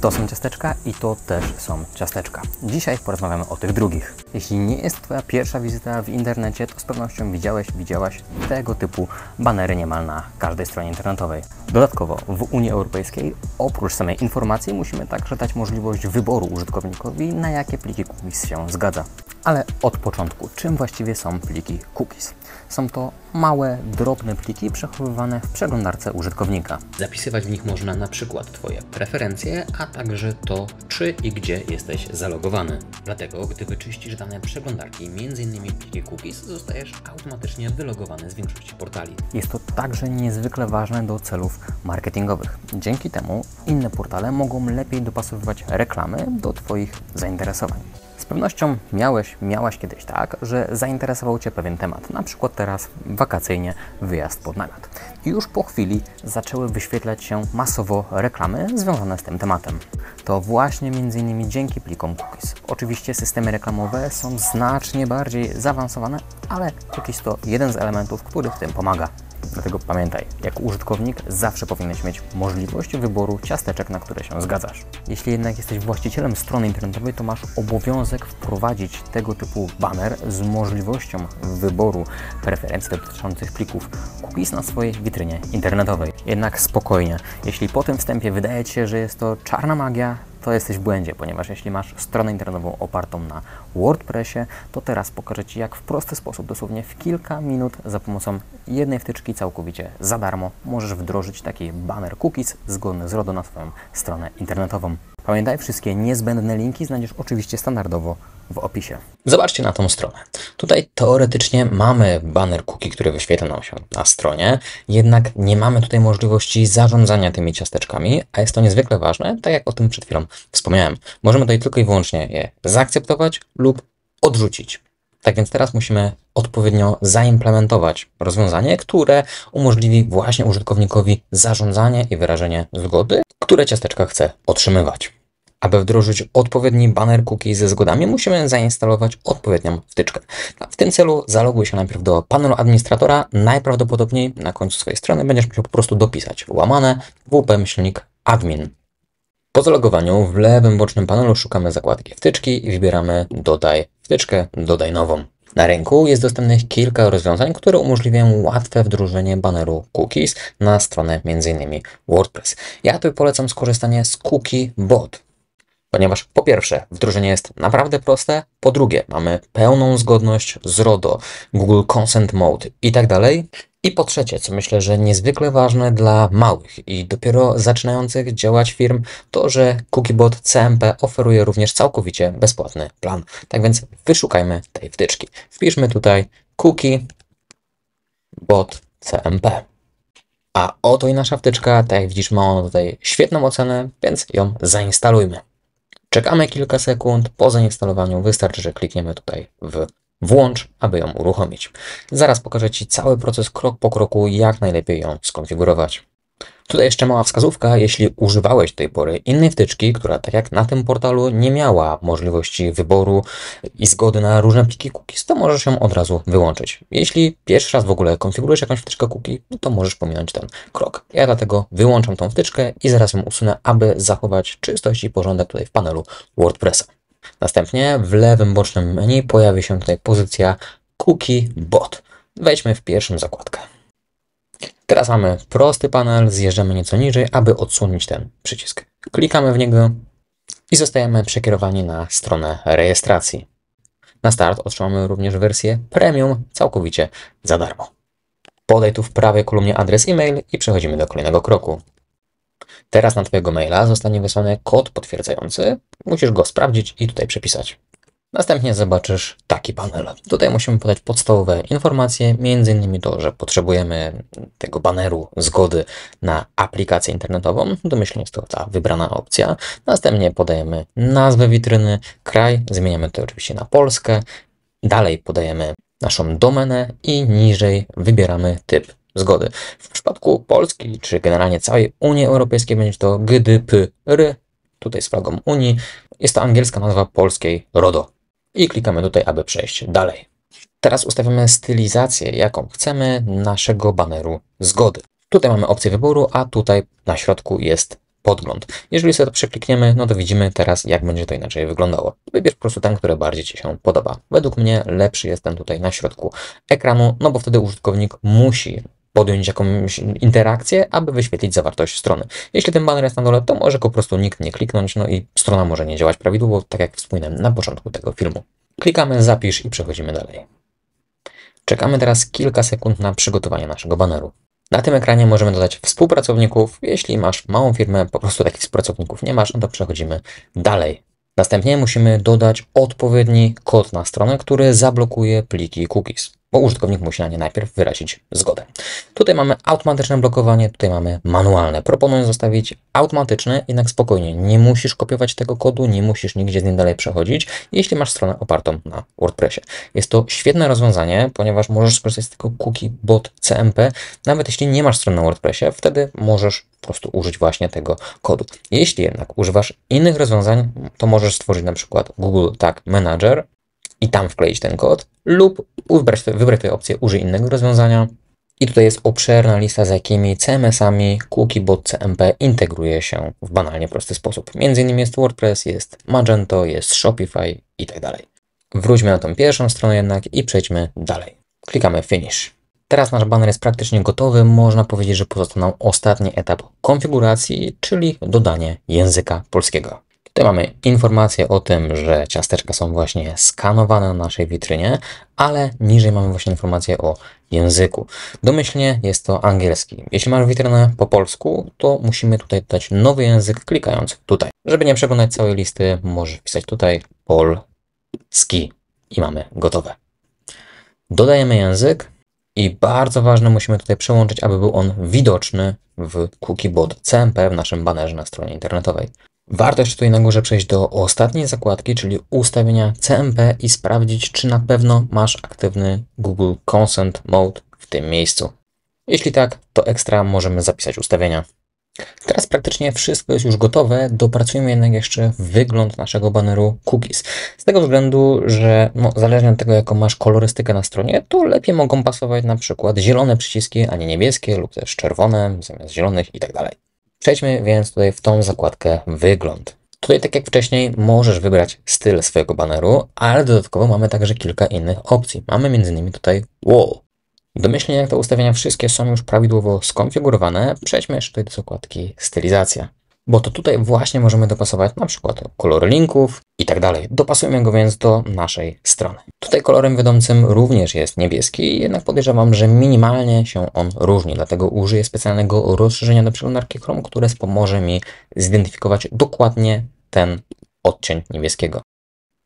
To są ciasteczka i to też są ciasteczka. Dzisiaj porozmawiamy o tych drugich. Jeśli nie jest Twoja pierwsza wizyta w internecie, to z pewnością widziałaś tego typu banery niemal na każdej stronie internetowej. Dodatkowo w Unii Europejskiej oprócz samej informacji musimy także dać możliwość wyboru użytkownikowi, na jakie pliki cookies się zgadza. Ale od początku, czym właściwie są pliki cookies? Są to małe, drobne pliki przechowywane w przeglądarce użytkownika. Zapisywać w nich można na przykład Twoje preferencje, a także to, czy i gdzie jesteś zalogowany. Dlatego, gdy wyczyścisz dane przeglądarki, m.in. pliki cookies, zostajesz automatycznie wylogowany z większości portali. Jest to także niezwykle ważne do celów marketingowych. Dzięki temu inne portale mogą lepiej dopasowywać reklamy do Twoich zainteresowań. Z pewnością miałaś kiedyś tak, że zainteresował Cię pewien temat, na przykład teraz wakacyjnie wyjazd pod namiot. I już po chwili zaczęły wyświetlać się masowo reklamy związane z tym tematem. To właśnie m.in. dzięki plikom cookies. Oczywiście systemy reklamowe są znacznie bardziej zaawansowane, ale cookies to jeden z elementów, który w tym pomaga. Dlatego pamiętaj, jako użytkownik zawsze powinieneś mieć możliwość wyboru ciasteczek, na które się zgadzasz. Jeśli jednak jesteś właścicielem strony internetowej, to masz obowiązek wprowadzić tego typu baner z możliwością wyboru preferencji dotyczących plików cookies na swojej witrynie internetowej. Jednak spokojnie, jeśli po tym wstępie wydaje Ci się, że jest to czarna magia, to jesteś w błędzie, ponieważ jeśli masz stronę internetową opartą na WordPressie, to teraz pokażę Ci, jak w prosty sposób, dosłownie w kilka minut, za pomocą jednej wtyczki całkowicie za darmo możesz wdrożyć taki banner cookies zgodny z RODO na swoją stronę internetową. Pamiętaj, wszystkie niezbędne linki znajdziesz oczywiście standardowo w opisie. Zobaczcie na tą stronę. Tutaj teoretycznie mamy banner cookie, który wyświetla nam się na stronie, jednak nie mamy tutaj możliwości zarządzania tymi ciasteczkami, a jest to niezwykle ważne, tak jak o tym przed chwilą wspomniałem. Możemy tutaj tylko i wyłącznie je zaakceptować lub odrzucić. Tak więc teraz musimy odpowiednio zaimplementować rozwiązanie, które umożliwi właśnie użytkownikowi zarządzanie i wyrażenie zgody, które ciasteczka chce otrzymywać. Aby wdrożyć odpowiedni banner cookies ze zgodami, musimy zainstalować odpowiednią wtyczkę. W tym celu zaloguj się najpierw do panelu administratora, najprawdopodobniej na końcu swojej strony będziesz musiał po prostu dopisać /wp-admin. Po zalogowaniu w lewym bocznym panelu szukamy zakładki wtyczki i wybieramy dodaj wtyczkę, dodaj nową. Na rynku jest dostępnych kilka rozwiązań, które umożliwiają łatwe wdrożenie baneru cookies na stronę m.in. WordPress. Ja tutaj polecam skorzystanie z Cookiebot, ponieważ po pierwsze wdrożenie jest naprawdę proste, po drugie mamy pełną zgodność z RODO, Google Consent Mode i tak dalej. I po trzecie, co myślę, że niezwykle ważne dla małych i dopiero zaczynających działać firm, to że Cookiebot CMP oferuje również całkowicie bezpłatny plan. Tak więc wyszukajmy tej wtyczki. Wpiszmy tutaj Cookiebot CMP. A oto i nasza wtyczka, tak jak widzisz, ma ona tutaj świetną ocenę, więc ją zainstalujmy. Czekamy kilka sekund, po zainstalowaniu wystarczy, że klikniemy tutaj w włącz, aby ją uruchomić. Zaraz pokażę Ci cały proces krok po kroku, jak najlepiej ją skonfigurować. Tutaj jeszcze mała wskazówka, jeśli używałeś do tej pory innej wtyczki, która tak jak na tym portalu nie miała możliwości wyboru i zgody na różne pliki cookies, to możesz ją od razu wyłączyć. Jeśli pierwszy raz w ogóle konfigurujesz jakąś wtyczkę cookie, no to możesz pominąć ten krok. Ja dlatego wyłączam tą wtyczkę i zaraz ją usunę, aby zachować czystość i porządek tutaj w panelu WordPressa. Następnie w lewym bocznym menu pojawi się tutaj pozycja Cookiebot. Wejdźmy w pierwszą zakładkę. Teraz mamy prosty panel, zjeżdżamy nieco niżej, aby odsunąć ten przycisk. Klikamy w niego i zostajemy przekierowani na stronę rejestracji. Na start otrzymamy również wersję premium całkowicie za darmo. Podaj tu w prawej kolumnie adres e-mail i przechodzimy do kolejnego kroku. Teraz na Twojego maila zostanie wysłany kod potwierdzający. Musisz go sprawdzić i tutaj przepisać. Następnie zobaczysz taki panel. Tutaj musimy podać podstawowe informacje, m.in. to, że potrzebujemy tego baneru zgody na aplikację internetową. Domyślnie jest to ta wybrana opcja. Następnie podajemy nazwę witryny, kraj, zmieniamy tutaj oczywiście na Polskę. Dalej podajemy naszą domenę i niżej wybieramy typ zgody. W przypadku Polski, czy generalnie całej Unii Europejskiej, będzie to GDPR, tutaj z flagą Unii. Jest to angielska nazwa polskiej RODO. I klikamy tutaj, aby przejść dalej. Teraz ustawiamy stylizację, jaką chcemy naszego baneru zgody. Tutaj mamy opcję wyboru, a tutaj na środku jest podgląd. Jeżeli sobie to przeklikniemy, no to widzimy teraz, jak będzie to inaczej wyglądało. Wybierz po prostu ten, który bardziej Ci się podoba. Według mnie lepszy jest ten tutaj na środku ekranu, no bo wtedy użytkownik musi podjąć jakąś interakcję, aby wyświetlić zawartość strony. Jeśli ten banner jest na dole, to może go po prostu nikt nie kliknąć, no i strona może nie działać prawidłowo, tak jak wspominałem na początku tego filmu. Klikamy zapisz i przechodzimy dalej. Czekamy teraz kilka sekund na przygotowanie naszego baneru. Na tym ekranie możemy dodać współpracowników. Jeśli masz małą firmę, po prostu takich współpracowników nie masz, no to przechodzimy dalej. Następnie musimy dodać odpowiedni kod na stronę, który zablokuje pliki cookies, bo użytkownik musi na nie najpierw wyrazić zgodę. Tutaj mamy automatyczne blokowanie, tutaj mamy manualne. Proponuję zostawić automatyczne, jednak spokojnie, nie musisz kopiować tego kodu, nie musisz nigdzie z nim dalej przechodzić, jeśli masz stronę opartą na WordPressie. Jest to świetne rozwiązanie, ponieważ możesz skorzystać z tego Cookiebot CMP, nawet jeśli nie masz strony na WordPressie, wtedy możesz po prostu użyć właśnie tego kodu. Jeśli jednak używasz innych rozwiązań, to możesz stworzyć na przykład Google Tag Manager i tam wkleić ten kod lub wybrać tę opcję użyj innego rozwiązania. I tutaj jest obszerna lista, z jakimi CMS-ami Cookiebot CMP integruje się w banalnie prosty sposób. Między innymi jest WordPress, jest Magento, jest Shopify i tak dalej. Wróćmy na tą pierwszą stronę jednak i przejdźmy dalej. Klikamy Finish. Teraz nasz baner jest praktycznie gotowy, można powiedzieć, że pozostał nam ostatni etap konfiguracji, czyli dodanie języka polskiego. Tutaj mamy informację o tym, że ciasteczka są właśnie skanowane na naszej witrynie, ale niżej mamy właśnie informację o języku. Domyślnie jest to angielski. Jeśli masz witrynę po polsku, to musimy tutaj dodać nowy język, klikając tutaj. Żeby nie przeglądać całej listy, możesz wpisać tutaj polski i mamy gotowe. Dodajemy język. I bardzo ważne, musimy tutaj przełączyć, aby był on widoczny w Cookiebot CMP w naszym banerze na stronie internetowej. Warto jeszcze tutaj na górze przejść do ostatniej zakładki, czyli ustawienia CMP i sprawdzić, czy na pewno masz aktywny Google Consent Mode w tym miejscu. Jeśli tak, to ekstra możemy zapisać ustawienia. Teraz praktycznie wszystko jest już gotowe, dopracujemy jednak jeszcze wygląd naszego baneru cookies. Z tego względu, że zależnie od tego, jaką masz kolorystykę na stronie, to lepiej mogą pasować na przykład zielone przyciski, a nie niebieskie lub też czerwone zamiast zielonych i tak dalej. Przejdźmy więc tutaj w tą zakładkę wygląd. Tutaj tak jak wcześniej możesz wybrać styl swojego baneru, ale dodatkowo mamy także kilka innych opcji. Mamy między innymi tutaj wall. Domyślnie jak te ustawienia wszystkie są już prawidłowo skonfigurowane, przejdźmy jeszcze tutaj do zakładki stylizacja, bo to tutaj właśnie możemy dopasować na przykład kolor linków i tak dalej. Dopasujemy go więc do naszej strony. Tutaj kolorem wiodącym również jest niebieski, jednak podejrzewam, że minimalnie się on różni, dlatego użyję specjalnego rozszerzenia do przeglądarki Chrome, które pomoże mi zidentyfikować dokładnie ten odcień niebieskiego.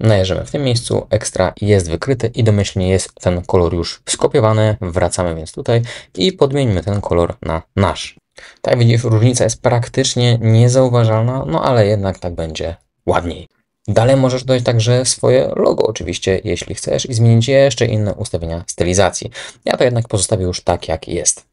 Najeżdżamy w tym miejscu, ekstra jest wykryty i domyślnie jest ten kolor już skopiowany. Wracamy więc tutaj i podmienimy ten kolor na nasz. Tak widzisz, różnica jest praktycznie niezauważalna, no ale jednak tak będzie ładniej. Dalej możesz dodać także swoje logo oczywiście, jeśli chcesz i zmienić jeszcze inne ustawienia stylizacji. Ja to jednak pozostawię już tak jak jest.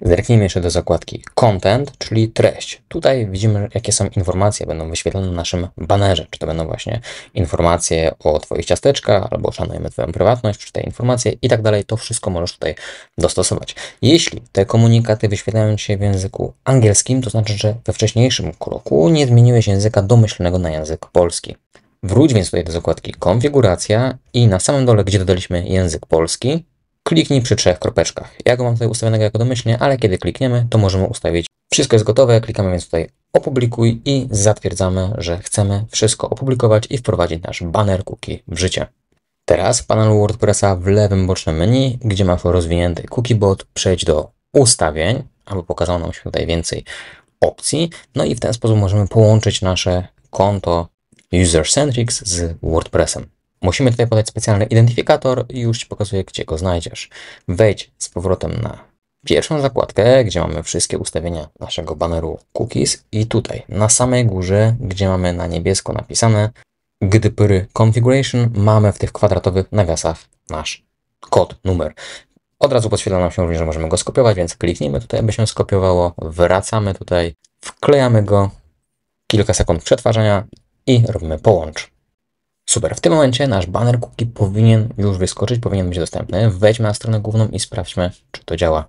Zerknijmy jeszcze do zakładki Content, czyli treść. Tutaj widzimy, jakie są informacje, będą wyświetlone na naszym banerze. Czy to będą właśnie informacje o Twoich ciasteczkach, albo szanujemy Twoją prywatność, przeczytaj informacje i tak dalej. To wszystko możesz tutaj dostosować. Jeśli te komunikaty wyświetlają się w języku angielskim, to znaczy, że we wcześniejszym kroku nie zmieniłeś języka domyślnego na język polski. Wróć więc tutaj do zakładki Konfiguracja i na samym dole, gdzie dodaliśmy język polski, kliknij przy 3 kropeczkach. Ja go mam tutaj ustawionego jako domyślnie, ale kiedy klikniemy, to możemy ustawić. Wszystko jest gotowe, klikamy więc tutaj opublikuj i zatwierdzamy, że chcemy wszystko opublikować i wprowadzić nasz banner cookie w życie. Teraz w panelu WordPressa w lewym bocznym menu, gdzie masz rozwinięty Cookiebot, przejdź do ustawień, aby pokazało nam się tutaj więcej opcji. No i w ten sposób możemy połączyć nasze konto UserCentrics z WordPressem. Musimy tutaj podać specjalny identyfikator i już Ci pokazuję, gdzie go znajdziesz. Wejdź z powrotem na pierwszą zakładkę, gdzie mamy wszystkie ustawienia naszego baneru cookies i tutaj na samej górze, gdzie mamy na niebiesko napisane GDPR Configuration, mamy w tych kwadratowych nawiasach nasz kod, numer. Od razu podświetla nam się również, że możemy go skopiować, więc kliknijmy tutaj, aby się skopiowało, wracamy tutaj, wklejamy go, kilka sekund przetwarzania i robimy połącz. Super, w tym momencie nasz banner cookie powinien już wyskoczyć, powinien być dostępny. Wejdźmy na stronę główną i sprawdźmy, czy to działa.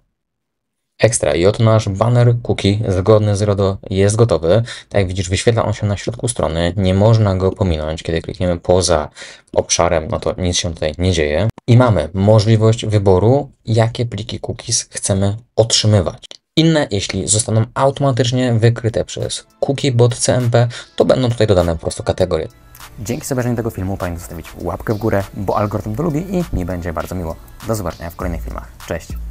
Ekstra i oto nasz banner cookie zgodny z RODO jest gotowy. Tak jak widzisz, wyświetla on się na środku strony, nie można go pominąć. Kiedy klikniemy poza obszarem, no to nic się tutaj nie dzieje. I mamy możliwość wyboru, jakie pliki cookies chcemy otrzymywać. Inne, jeśli zostaną automatycznie wykryte przez Cookiebot CMP, to będą tutaj dodane po prostu kategorie. Dzięki za obejrzenie tego filmu, pamiętaj zostawić łapkę w górę, bo algorytm to lubi i mi będzie bardzo miło. Do zobaczenia w kolejnych filmach. Cześć!